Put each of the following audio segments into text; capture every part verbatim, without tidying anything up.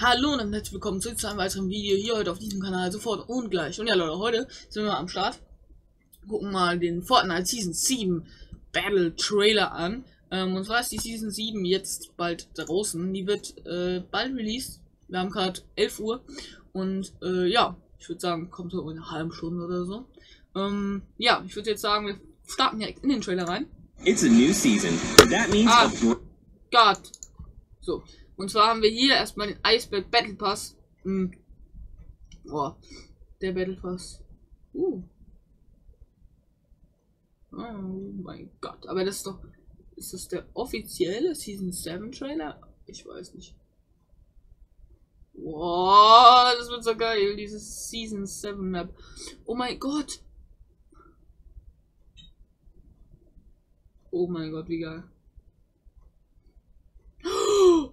Hallo und herzlich willkommen zurück zu einem weiteren Video hier heute auf diesem Kanal, sofort und gleich. Und ja Leute, heute sind wir mal am Start, gucken mal den Fortnite Season sieben Battle Trailer an. Ähm, und zwar ist die Season sieben jetzt bald draußen, die wird äh, bald released, wir haben gerade elf Uhr und äh, ja, ich würde sagen, kommt so in einer halben Stunde oder so. Ähm, ja, ich würde jetzt sagen, wir starten direkt in den Trailer rein. It's a new season. That means ah, Gott. So. Und zwar haben wir hier erstmal den Eisberg Battle Pass. Hm. Boah. Der Battle Pass. Uh. Oh mein Gott. Aber das ist doch. Ist das der offizielle Season sieben Trailer? Ich weiß nicht. Boah. Das wird so geil. Dieses Season sieben Map. Oh mein Gott. Oh mein Gott, wie geil. Oh.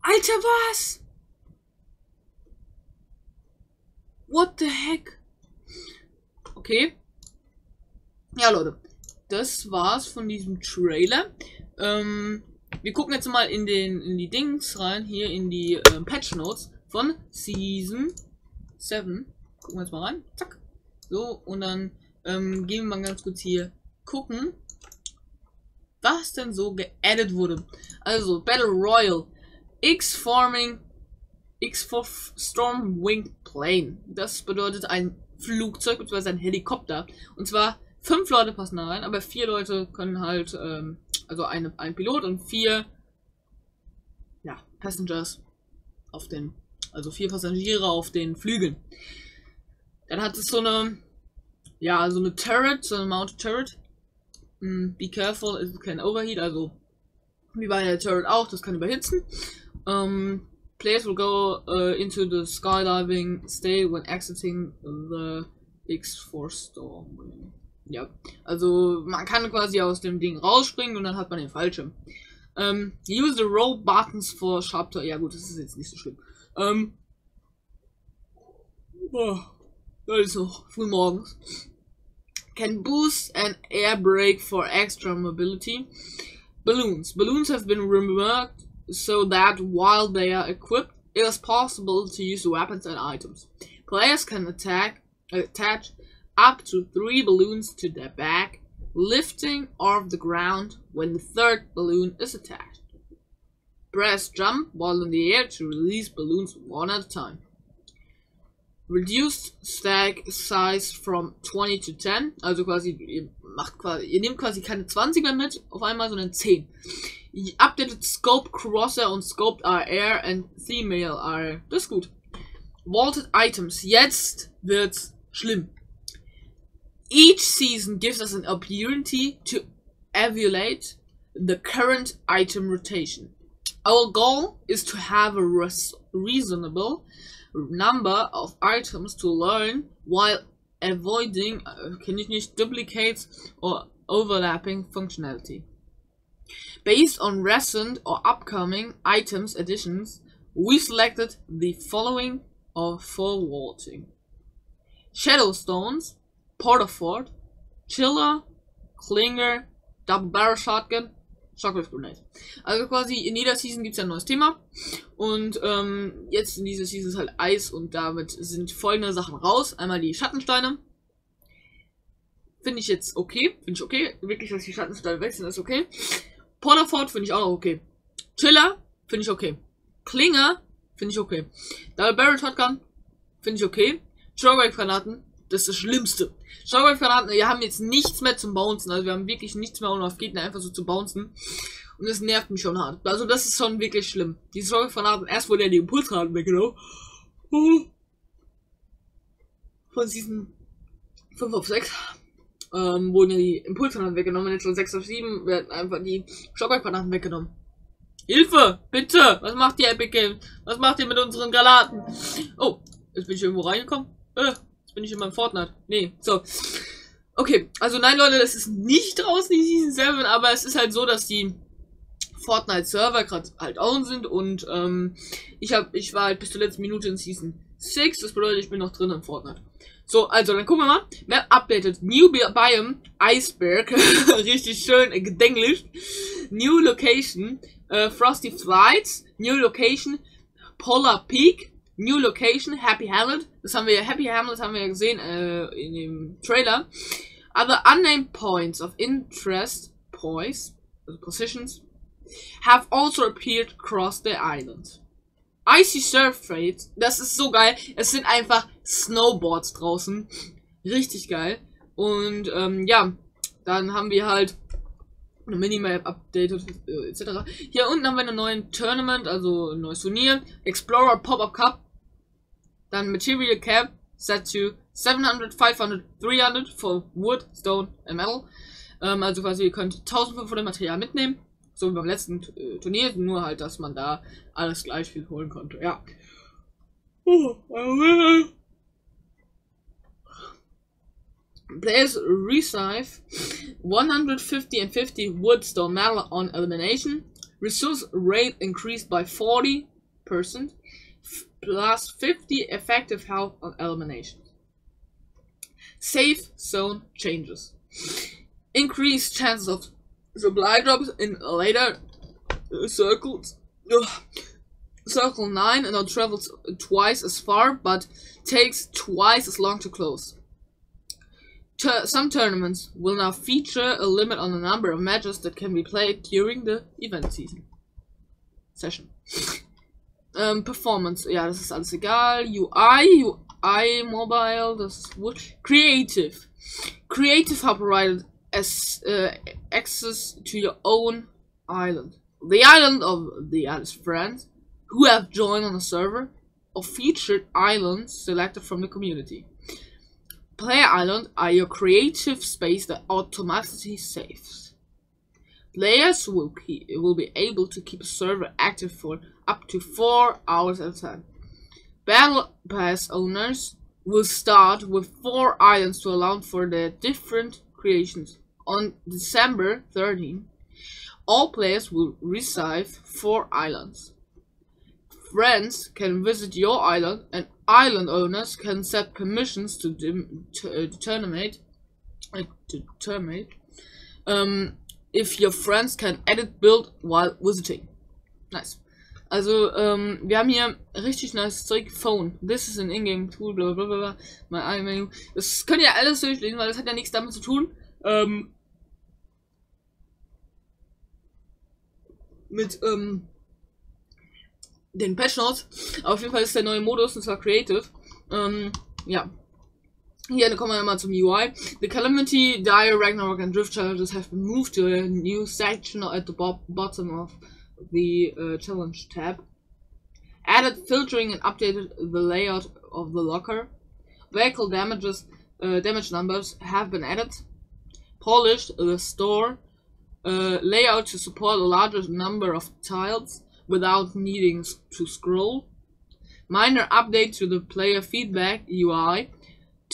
Alter, was? What the heck? Okay. Ja, Leute. Das war's von diesem Trailer. Ähm, wir gucken jetzt mal in den in die Dings rein. Hier in die äh, Patch Notes von Season sieben. Gucken wir jetzt mal rein. Zack. So, und dann Ähm, gehen wir mal ganz kurz hier gucken, was denn so geaddet wurde. Also, Battle Royal, X-Forming, X-Form-Storm-Wing-Plane. Das bedeutet ein Flugzeug bzw. ein Helikopter. Und zwar fünf Leute passen da rein, aber vier Leute können halt, ähm, also eine, ein Pilot und vier, ja, Passengers auf den, also vier Passagiere auf den Flügeln. Dann hat es so eine, ja, so eine Turret, so eine Mounted Turret. Mm, be careful, es ist kein Overheat, also wie bei der Turret auch, das kann überhitzen. Um, players will go uh, into the skydiving state when exiting the X-Form-Storm-Wing. Ja, also man kann quasi aus dem Ding rausspringen und dann hat man den Fallschirm. Um, use the row buttons for sharp turn. Ja gut, das ist jetzt nicht so schlimm. Um, oh, das ist noch früh morgens. Can boost an air brake for extra mobility. Balloons. Balloons have been reworked so that while they are equipped, it is possible to use weapons and items. Players can attack, attach up to three balloons to their back, lifting off the ground when the third balloon is attached. Press jump while in the air to release balloons one at a time. Reduced Stack Size from twenty to ten, also quasi ihr, macht quasi, ihr nehmt quasi keine zwanziger mit auf einmal, sondern zehn. Updated Scope Crosser und Scoped are Air and Female are. Das ist gut. Vaulted Items, jetzt wird's schlimm. Each season gives us an opportunity to evaluate the current item rotation. Our goal is to have a res reasonable number of items to learn while avoiding uh, can you nicht, duplicates or overlapping functionality. Based on recent or upcoming items additions, we selected the following or forwarding: Shadowstones, Portafort, Chiller, Klinger, Double Barrel Shotgun, Shockwave Grenade. Also quasi in jeder Season gibt es ja ein neues Thema. Und ähm, jetzt in dieser Season ist halt Eis und damit sind folgende Sachen raus. Einmal die Schattensteine. Finde ich jetzt okay. Finde ich okay. Wirklich, dass die Schattensteine wechseln, ist okay. Portafort finde ich auch noch okay. Chiller finde ich okay. Klinger finde ich okay. Double Barrel Shotgun finde ich okay. Shockwave Granaten, das ist das Schlimmste. Shockwave Granaten, wir haben jetzt nichts mehr zum Bouncen. Also wir haben wirklich nichts mehr, um auf Gegner einfach so zu bouncen. Und das nervt mich schon hart. Also das ist schon wirklich schlimm. Die Shockwave Granaten, erst wurde ja die Impulsgranaten weggenommen. Von diesen fünf auf sechs ähm, wurden ja die Impulsgranaten weggenommen. Jetzt von sechs auf sieben werden einfach die Shockwave Granaten weggenommen. Hilfe! Bitte! Was macht ihr, Epic Games? Was macht ihr mit unseren Granaten? Oh, jetzt bin ich irgendwo reingekommen. Äh. Bin ich in meinem Fortnite? Nee, so. Okay, also nein, Leute, das ist nicht draußen, die Season sieben, aber es ist halt so, dass die Fortnite-Server gerade halt own sind und ähm, ich, hab, ich war halt bis zur letzten Minute in Season sechs, das bedeutet, ich bin noch drin in Fortnite. So, also, dann gucken wir mal. Map updated. New Biome, Eisberg. Richtig schön, äh, gedenklich. New Location, äh, Frosty Flights. New Location, Polar Peak. New Location, Happy Hamlet. Das haben wir, Happy Hamlet haben wir ja gesehen, äh, in dem Trailer. Other unnamed points of interest, poise, also positions, have also appeared across the island. Icy Surf Trades, das ist so geil. Es sind einfach Snowboards draußen. Richtig geil. Und ähm, ja, dann haben wir halt eine Minimap updated, äh, et cetera. Hier unten haben wir einen neuen Tournament, also ein neues Turnier. Explorer Pop-up Cup. Dann Material Cap, Statue, seven hundred, five hundred, three hundred for Wood, Stone and Metal. Ähm, also quasi, ihr könnt fünfzehnhundert Material mitnehmen. So wie beim letzten äh, Turnier, nur halt, dass man da alles gleich viel holen konnte. Ja. Oh, okay. Players receive one hundred fifty and fifty wood, stone, metal on elimination. Resource rate increased by forty percent. Plus fifty effective health on elimination. Safe zone changes. Increased chances of supply drops in later uh, circles. Ugh. Circle nine now travels twice as far, but takes twice as long to close. Tur some tournaments will now feature a limit on the number of matches that can be played during the event season. Session. ähm, Performance, ja, das ist alles egal. U I, U I Mobile, das ist wohl. Creative. Creative have provided As, uh, access to your own island. The island of the island's friends who have joined on the server or featured islands selected from the community. Player islands are your creative space that automatically saves. Players will, keep, will be able to keep a server active for up to four hours at a time. Battle Pass owners will start with four islands to allow for their different creations. On December thirteenth, all players will receive four islands. Friends can visit your island, and island owners can set commissions to determine uh, determine um, if your friends can edit build while visiting. Nice. Also, ähm, wir haben hier richtig nice Zeug. Phone. This is an in-game tool, bla bla bla. My eye menu. Das könnt ihr alles durchlesen, weil das hat ja nichts damit zu tun. Ähm, mit ähm, den Patch Notes. Auf jeden Fall ist der neue Modus, und zwar Creative. Ähm, ja. Hier kommen wir mal zum U I. The Calamity, Dire, Ragnarok and Drift challenges have been moved to a new section at the bo bottom of the uh, challenge tab. Added filtering and updated the layout of the locker. Vehicle damages, uh, damage numbers have been added. Polished the store uh, layout to support a larger number of tiles without needing to scroll. Minor update to the player feedback U I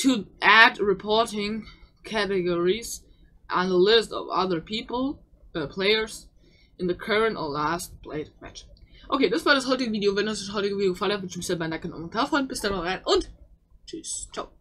to add reporting categories and a list of other people, uh, players in the current or last played match. Okay, das war das heutige Video. Wenn euch das heutige Video gefallen hat, würde ich mich sehr bedanken und einen Kommentar freuen. Bis dann mal rein und tschüss. Ciao.